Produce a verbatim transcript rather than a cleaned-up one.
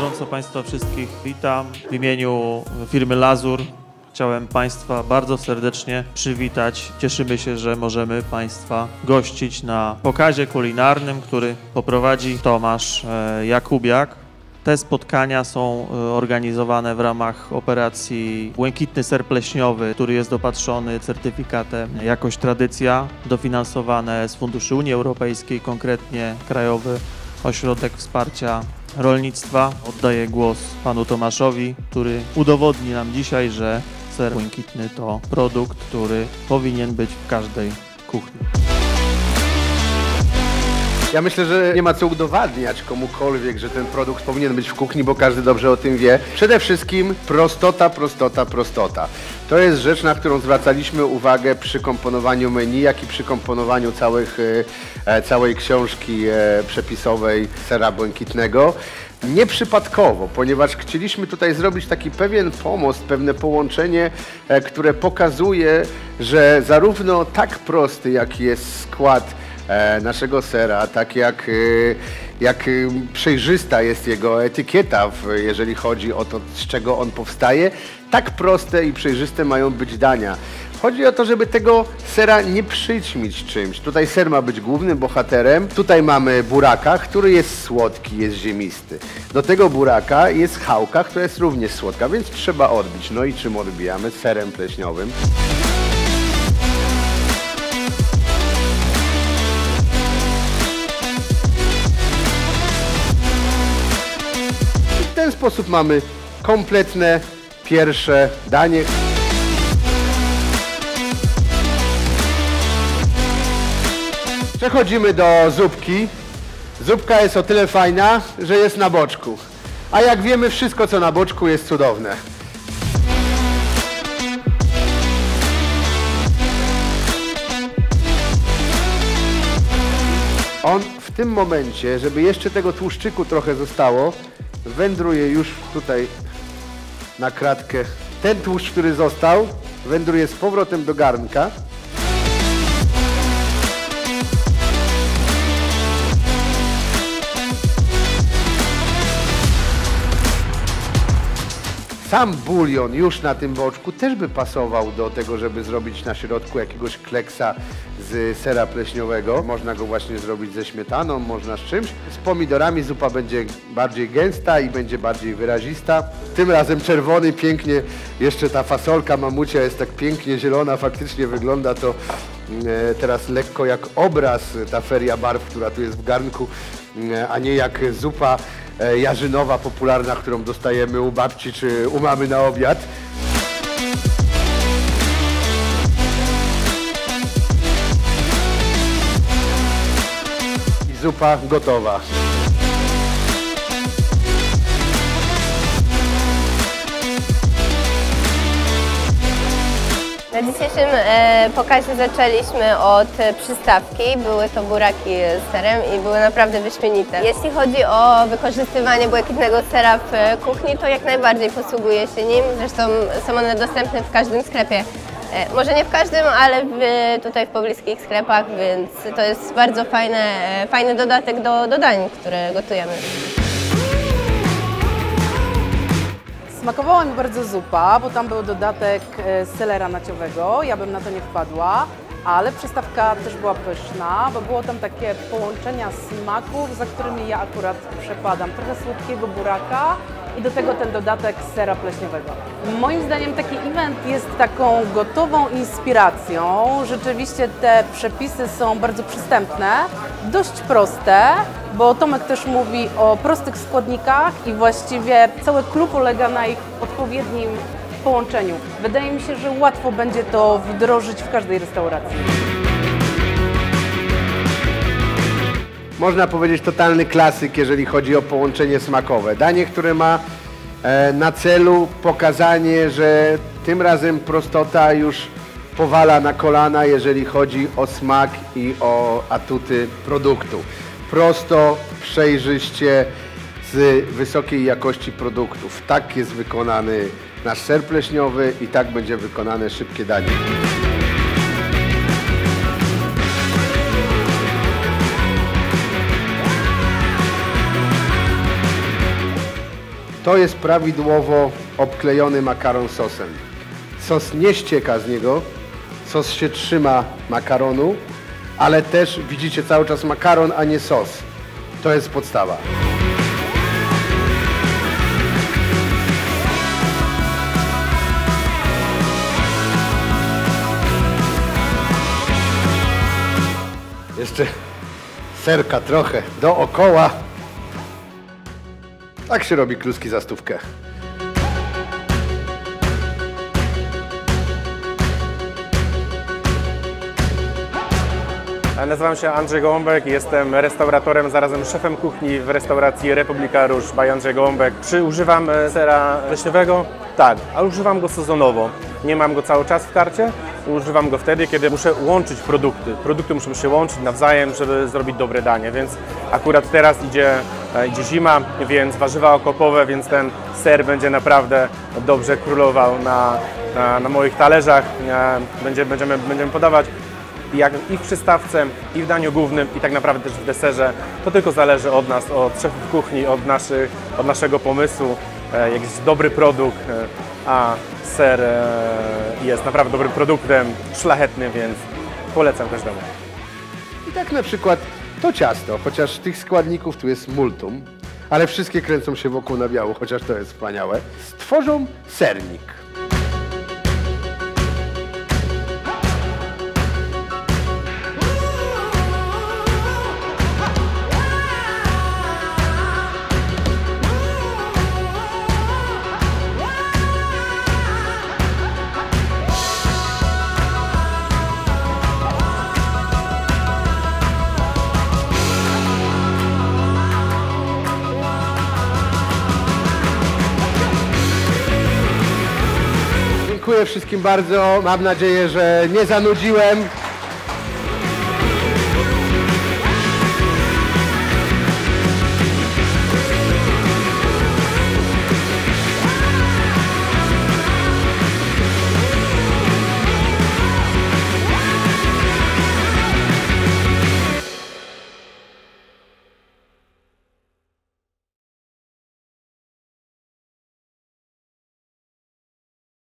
Gorąco Państwa wszystkich witam. W imieniu firmy Lazur chciałem Państwa bardzo serdecznie przywitać. Cieszymy się, że możemy Państwa gościć na pokazie kulinarnym, który poprowadzi Tomasz Jakubiak. Te spotkania są organizowane w ramach operacji Błękitny Ser Pleśniowy, który jest dopatrzony certyfikatem Jakość Tradycja, dofinansowane z funduszy Unii Europejskiej, konkretnie Krajowy Ośrodek Wsparcia Rolnictwa. Oddaję głos panu Tomaszowi, który udowodni nam dzisiaj, że ser błękitny to produkt, który powinien być w każdej kuchni. Ja myślę, że nie ma co udowadniać komukolwiek, że ten produkt powinien być w kuchni, bo każdy dobrze o tym wie. Przede wszystkim prostota, prostota, prostota. To jest rzecz, na którą zwracaliśmy uwagę przy komponowaniu menu, jak i przy komponowaniu całych, całej książki przepisowej sera błękitnego. Nieprzypadkowo, ponieważ chcieliśmy tutaj zrobić taki pewien pomost, pewne połączenie, które pokazuje, że zarówno tak prosty, jak jest skład naszego sera, tak jak, jak przejrzysta jest jego etykieta, jeżeli chodzi o to, z czego on powstaje, tak proste i przejrzyste mają być dania. Chodzi o to, żeby tego sera nie przyćmić czymś. Tutaj ser ma być głównym bohaterem. Tutaj mamy buraka, który jest słodki, jest ziemisty. Do tego buraka jest chałka, która jest również słodka, więc trzeba odbić. No i czym odbijamy? Serem pleśniowym. W ten sposób mamy kompletne pierwsze danie. Przechodzimy do zupki. Zupka jest o tyle fajna, że jest na boczku. A jak wiemy, wszystko co na boczku jest cudowne. On w tym momencie, żeby jeszcze tego tłuszczyku trochę zostało, wędruje już tutaj na kratkę. Ten tłuszcz, który został, wędruje z powrotem do garnka. Sam bulion już na tym boczku też by pasował do tego, żeby zrobić na środku jakiegoś kleksa z sera pleśniowego. Można go właśnie zrobić ze śmietaną, można z czymś. Z pomidorami zupa będzie bardziej gęsta i będzie bardziej wyrazista. Tym razem czerwony, pięknie, jeszcze ta fasolka mamucia jest tak pięknie zielona, faktycznie wygląda to teraz lekko jak obraz, ta feria barw, która tu jest w garnku, a nie jak zupa jarzynowa popularna, którą dostajemy u babci czy u mamy na obiad. I zupa gotowa. Na dzisiejszym pokazie zaczęliśmy od przystawki, były to buraki z serem i były naprawdę wyśmienite. Jeśli chodzi o wykorzystywanie błękitnego sera w kuchni, to jak najbardziej posługuje się nim, zresztą są one dostępne w każdym sklepie. Może nie w każdym, ale w, tutaj w pobliskich sklepach, więc to jest bardzo fajne, fajny dodatek do, do dań, które gotujemy. Smakowała mi bardzo zupa, bo tam był dodatek selera naciowego, ja bym na to nie wpadła, ale przystawka też była pyszna, bo było tam takie połączenia smaków, za którymi ja akurat przepadam. Trochę słodkiego buraka i do tego ten dodatek sera pleśniowego. Moim zdaniem taki event jest taką gotową inspiracją. Rzeczywiście te przepisy są bardzo przystępne, dość proste, bo Tomek też mówi o prostych składnikach i właściwie cały klub polega na ich odpowiednim połączeniu. Wydaje mi się, że łatwo będzie to wdrożyć w każdej restauracji. Można powiedzieć totalny klasyk, jeżeli chodzi o połączenie smakowe. Danie, które ma na celu pokazanie, że tym razem prostota już powala na kolana, jeżeli chodzi o smak i o atuty produktu. Prosto, przejrzyście, z wysokiej jakości produktów. Tak jest wykonany nasz ser pleśniowy i tak będzie wykonane szybkie danie. To jest prawidłowo obklejony makaron sosem. Sos nie ścieka z niego, sos się trzyma makaronu, ale też widzicie cały czas makaron, a nie sos. To jest podstawa. Jeszcze serka trochę dookoła. Tak się robi kluski za stówkę. Nazywam się Andrzej Gołąbek, jestem restauratorem, zarazem szefem kuchni w restauracji Republika Róż by Andrzej Gołąbek. Czy używam sera pleśniowego? Tak, ale używam go sezonowo. Nie mam go cały czas w karcie. Używam go wtedy, kiedy muszę łączyć produkty. Produkty muszą się łączyć nawzajem, żeby zrobić dobre danie, więc akurat teraz idzie, idzie zima, więc warzywa okopowe, więc ten ser będzie naprawdę dobrze królował na, na, na moich talerzach. Będzie, będziemy, będziemy podawać jak i w przystawce, i w daniu głównym, i tak naprawdę też w deserze. To tylko zależy od nas, od szefów kuchni, od, naszych, od naszego pomysłu, jak jest dobry produkt, a ser jest naprawdę dobrym produktem, szlachetnym, więc polecam każdemu. I tak na przykład to ciasto, chociaż tych składników tu jest multum, ale wszystkie kręcą się wokół nabiału, chociaż to jest wspaniałe, stworzą sernik. Dziękuję wszystkim bardzo. Mam nadzieję, że nie zanudziłem.